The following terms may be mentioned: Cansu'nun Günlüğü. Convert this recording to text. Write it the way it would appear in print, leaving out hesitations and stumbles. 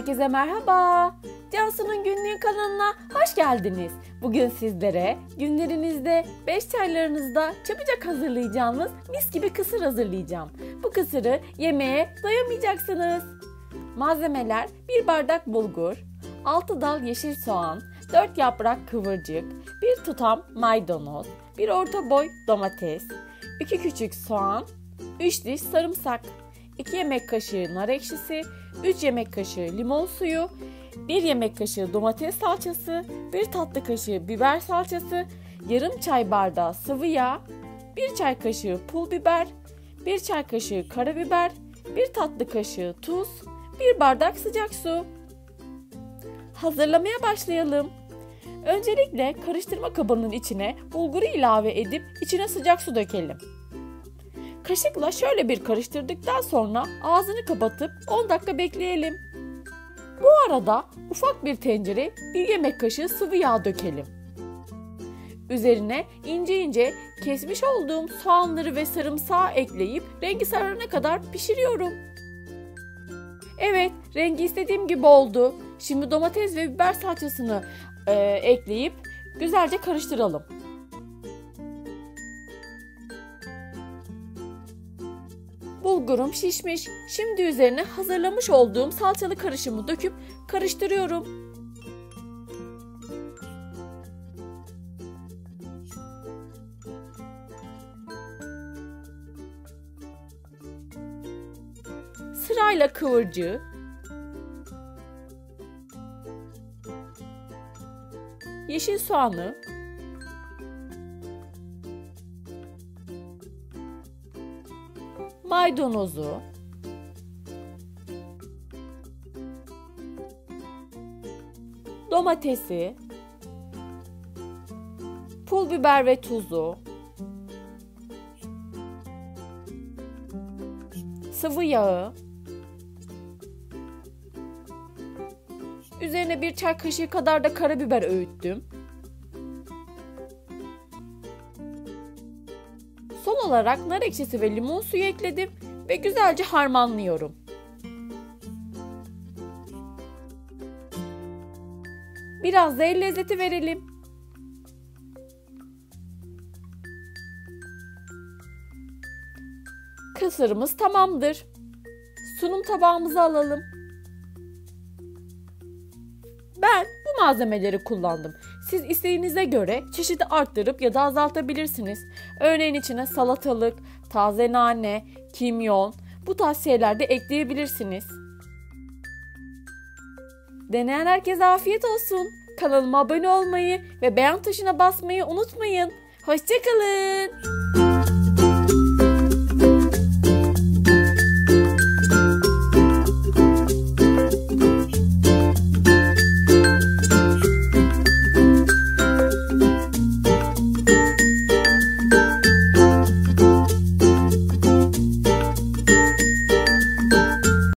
Herkese merhaba. Cansu'nun Günlüğü kanalına hoş geldiniz. Bugün sizlere günlerinizde, beş çaylarınızda çabucak hazırlayacağınız mis gibi kısır hazırlayacağım. Bu kısırı yemeğe doyamayacaksınız. Malzemeler: 1 bardak bulgur, 6 dal yeşil soğan, 4 yaprak kıvırcık, 1 tutam maydanoz, 1 orta boy domates, 2 küçük soğan, 3 diş sarımsak, 2 yemek kaşığı nar ekşisi, 3 yemek kaşığı limon suyu, 1 yemek kaşığı domates salçası, 1 tatlı kaşığı biber salçası, yarım çay bardağı sıvı yağ, 1 çay kaşığı pul biber, 1 çay kaşığı karabiber, 1 tatlı kaşığı tuz, 1 bardak sıcak su. Hazırlamaya başlayalım. Öncelikle karıştırma kabının içine bulguru ilave edip içine sıcak su dökelim. Kaşıkla şöyle bir karıştırdıktan sonra ağzını kapatıp 10 dakika bekleyelim. Bu arada ufak bir tencereye 1 yemek kaşığı sıvı yağ dökelim. Üzerine ince ince kesmiş olduğum soğanları ve sarımsağı ekleyip rengi sararana kadar pişiriyorum. Evet, rengi istediğim gibi oldu. Şimdi domates ve biber salçasını ekleyip güzelce karıştıralım. Bulgurum şişmiş. Şimdi üzerine hazırlamış olduğum salçalı karışımı döküp karıştırıyorum. Sırayla kıvırcığı, yeşil soğanı, maydanozu, domatesi, pul biber ve tuzu, sıvı yağı, üzerine 1 çay kaşığı kadar da karabiber öğüttüm. Son olarak nar ekşisi ve limon suyu ekledim ve güzelce harmanlıyorum. Biraz da el lezzeti verelim. Kısırımız tamamdır. Sunum tabağımıza alalım. Ben bu malzemeleri kullandım. Siz isteğinize göre çeşidi arttırıp ya da azaltabilirsiniz. Örneğin içine salatalık, taze nane, kimyon, bu tarz şeyler de ekleyebilirsiniz. Deneyen herkese afiyet olsun. Kanalıma abone olmayı ve beğen tuşuna basmayı unutmayın. Hoşça kalın.